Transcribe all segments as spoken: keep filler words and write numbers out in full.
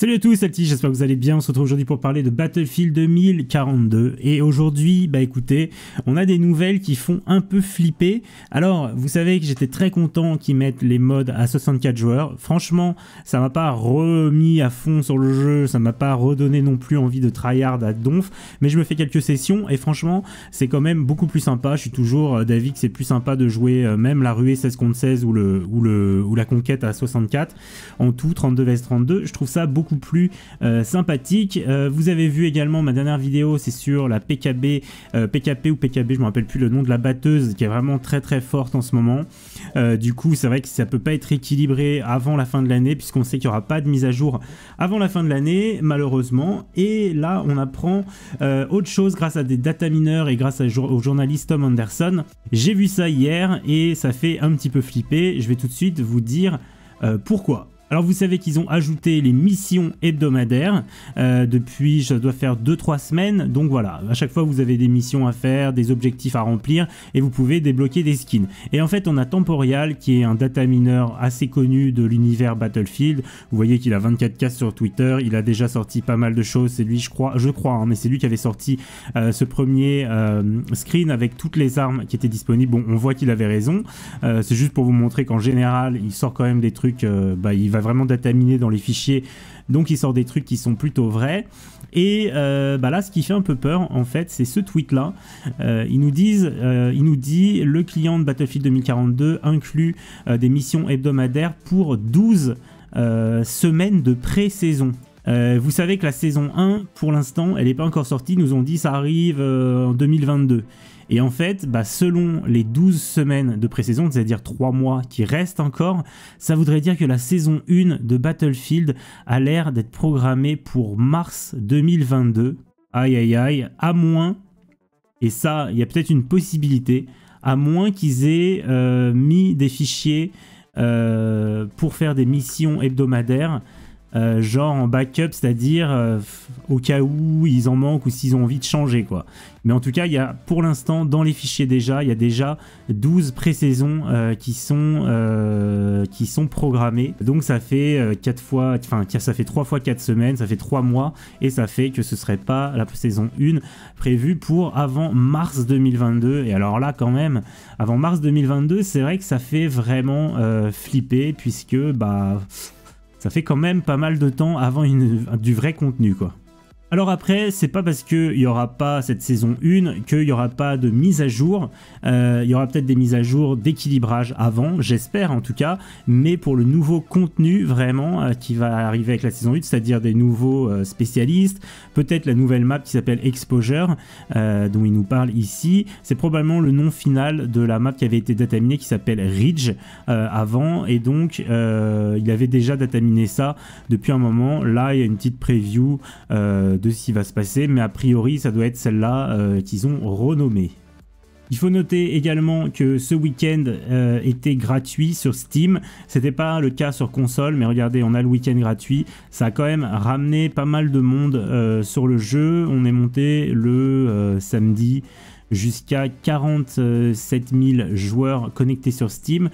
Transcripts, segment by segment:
Salut à tous, c'est Altis, j'espère que vous allez bien. On se retrouve aujourd'hui pour parler de Battlefield deux mille quarante-deux. Et aujourd'hui, bah écoutez, on a des nouvelles qui font un peu flipper. Alors, vous savez que j'étais très content qu'ils mettent les modes à soixante-quatre joueurs. Franchement, ça m'a pas remis à fond sur le jeu, ça m'a pas redonné non plus envie de tryhard à donf. Mais je me fais quelques sessions et franchement, c'est quand même beaucoup plus sympa. Je suis toujours d'avis que c'est plus sympa de jouer même la ruée seize contre seize ou, le, ou, le, ou la conquête à soixante-quatre. En tout, trente-deux vs trente-deux, je trouve ça beaucoup plus euh, sympathique. Euh, vous avez vu également ma dernière vidéo, c'est sur la P K B, euh, P K P ou P K B, je me rappelle plus le nom de la batteuse, qui est vraiment très très forte en ce moment. Euh, du coup, c'est vrai que ça peut pas être équilibré avant la fin de l'année, puisqu'on sait qu'il n'y aura pas de mise à jour avant la fin de l'année, malheureusement. Et là, on apprend euh, autre chose grâce à des data mineurs et grâce à, au journaliste Tom Anderson. J'ai vu ça hier et ça fait un petit peu flipper. Je vais tout de suite vous dire euh, pourquoi. Alors vous savez qu'ils ont ajouté les missions hebdomadaires euh, depuis, ça doit faire deux trois semaines, donc voilà, à chaque fois vous avez des missions à faire, des objectifs à remplir et vous pouvez débloquer des skins. Et en fait on a Temporial qui est un data mineur assez connu de l'univers Battlefield, vous voyez qu'il a vingt-quatre K sur Twitter, il a déjà sorti pas mal de choses, c'est lui je crois, je crois hein, mais c'est lui qui avait sorti euh, ce premier euh, screen avec toutes les armes qui étaient disponibles, bon on voit qu'il avait raison, euh, c'est juste pour vous montrer qu'en général il sort quand même des trucs, euh, bah il va vraiment dataminé dans les fichiers, donc il sort des trucs qui sont plutôt vrais. Et euh, bah là ce qui fait un peu peur en fait c'est ce tweet là, euh, ils nous disent, euh, il nous dit le client de Battlefield deux mille quarante-deux inclut euh, des missions hebdomadaires pour douze euh, semaines de pré-saison. Euh, vous savez que la saison un pour l'instant elle n'est pas encore sortie, ils nous ont dit ça arrive euh, en deux mille vingt-deux. Et en fait, bah selon les douze semaines de pré-saison, c'est-à-dire trois mois qui restent encore, ça voudrait dire que la saison un de Battlefield a l'air d'être programmée pour mars deux mille vingt-deux. Aïe aïe aïe, à moins, et ça, il y a peut-être une possibilité, à moins qu'ils aient euh, mis des fichiers euh, pour faire des missions hebdomadaires, Euh, genre en backup, c'est-à-dire euh, au cas où ils en manquent ou s'ils ont envie de changer quoi. Mais en tout cas, il y a pour l'instant dans les fichiers déjà, il y a déjà douze pré-saisons euh, qui sont euh, qui sont programmées. Donc ça fait euh, quatre fois, enfin ça fait trois fois quatre semaines, ça fait trois mois et ça fait que ce serait pas la saison un prévue pour avant mars deux mille vingt-deux. Et alors là quand même, avant mars deux mille vingt-deux, c'est vrai que ça fait vraiment euh, flipper puisque bah ça fait quand même pas mal de temps avant une, du vrai contenu quoi. Alors après, c'est pas parce qu'il n'y aura pas cette saison un qu'il n'y aura pas de mise à jour. Euh, il y aura peut-être des mises à jour d'équilibrage avant, j'espère en tout cas. Mais pour le nouveau contenu vraiment euh, qui va arriver avec la saison un, c'est-à-dire des nouveaux euh, spécialistes, peut-être la nouvelle map qui s'appelle Exposure, euh, dont il nous parle ici. C'est probablement le nom final de la map qui avait été dataminé qui s'appelle Ridge euh, avant. Et donc, euh, il avait déjà dataminé ça depuis un moment. Là, il y a une petite preview euh, de ce qui va se passer, mais a priori ça doit être celle-là euh, qu'ils ont renommée. Il faut noter également que ce week-end euh, était gratuit sur Steam, c'était pas le cas sur console, mais regardez on a le week-end gratuit, ça a quand même ramené pas mal de monde euh, sur le jeu, on est monté le euh, samedi jusqu'à quarante-sept mille joueurs connectés sur Steam,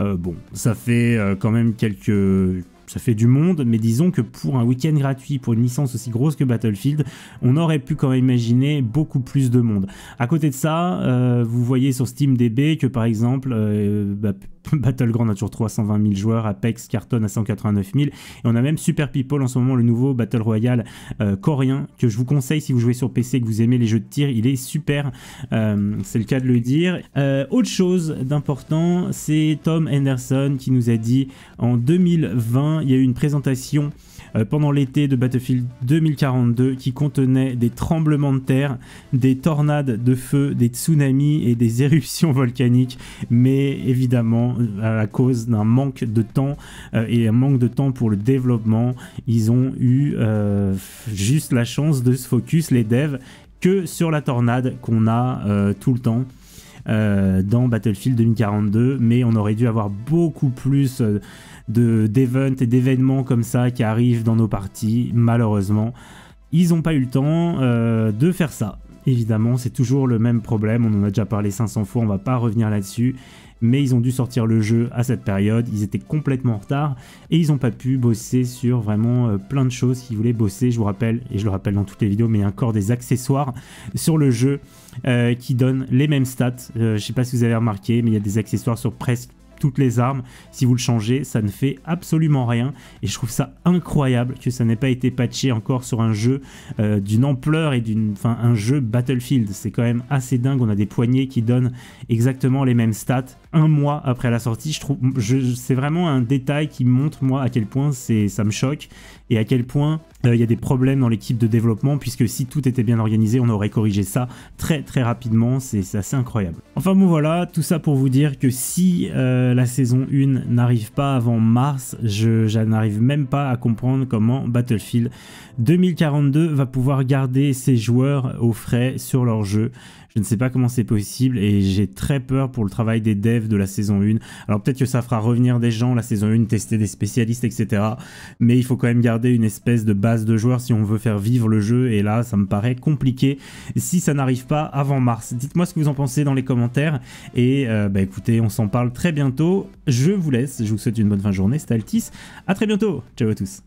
euh, bon ça fait euh, quand même quelques... Ça fait du monde, mais disons que pour un week-end gratuit, pour une licence aussi grosse que Battlefield, on aurait pu quand même imaginer beaucoup plus de monde. À côté de ça, euh, vous voyez sur Steam D B que par exemple, euh, bah, Battleground a toujours trois cent vingt mille joueurs, Apex cartonne à cent quatre-vingt-neuf mille, et on a même Super People en ce moment, le nouveau Battle Royale euh, coréen, que je vous conseille si vous jouez sur P C et que vous aimez les jeux de tir, il est super, euh, c'est le cas de le dire. Euh, autre chose d'important, c'est Tom Henderson qui nous a dit en deux mille vingt, il y a eu une présentation euh, pendant l'été de Battlefield deux mille quarante-deux qui contenait des tremblements de terre, des tornades de feu, des tsunamis et des éruptions volcaniques, mais évidemment à cause d'un manque de temps euh, et un manque de temps pour le développement, ils ont eu euh, juste la chance de se focus, les devs, que sur la tornade qu'on a euh, tout le temps euh, dans Battlefield deux mille quarante-deux, mais on aurait dû avoir beaucoup plus de d'events et d'événements comme ça qui arrivent dans nos parties. Malheureusement, ils n'ont pas eu le temps euh, de faire ça. Évidemment, c'est toujours le même problème, on en a déjà parlé cinq cents fois, on va pas revenir là-dessus. mais ils ont dû sortir le jeu à cette période, ils étaient complètement en retard et ils n'ont pas pu bosser sur vraiment euh, plein de choses qu'ils voulaient bosser. Je vous rappelle, et je le rappelle dans toutes les vidéos, mais il y a encore des accessoires sur le jeu euh, qui donnent les mêmes stats. Euh, je ne sais pas si vous avez remarqué, mais il y a des accessoires sur presque toutes les armes. Si vous le changez, ça ne fait absolument rien et je trouve ça incroyable que ça n'ait pas été patché encore sur un jeu euh, d'une ampleur et d'une, enfin un jeu Battlefield. C'est quand même assez dingue, on a des poignées qui donnent exactement les mêmes stats un mois après la sortie. Je trouve, je, c'est vraiment un détail qui montre moi à quel point c'est, ça me choque et à quel point il euh, y a des problèmes dans l'équipe de développement, puisque si tout était bien organisé, on aurait corrigé ça très très rapidement. C'est assez incroyable. Enfin bon, voilà, tout ça pour vous dire que si euh, la saison un n'arrive pas avant mars, je, je n'arrive même pas à comprendre comment Battlefield deux mille quarante-deux va pouvoir garder ses joueurs au frais sur leur jeu. Je ne sais pas comment c'est possible et j'ai très peur pour le travail des devs de la saison un. Alors peut-être que ça fera revenir des gens, la saison un, tester des spécialistes, et cetera. Mais il faut quand même garder une espèce de base de joueurs si on veut faire vivre le jeu. Et là, ça me paraît compliqué si ça n'arrive pas avant mars. Dites-moi ce que vous en pensez dans les commentaires. Et euh, bah écoutez, on s'en parle très bientôt. Je vous laisse. Je vous souhaite une bonne fin de journée. C'était Altis. À très bientôt. Ciao à tous.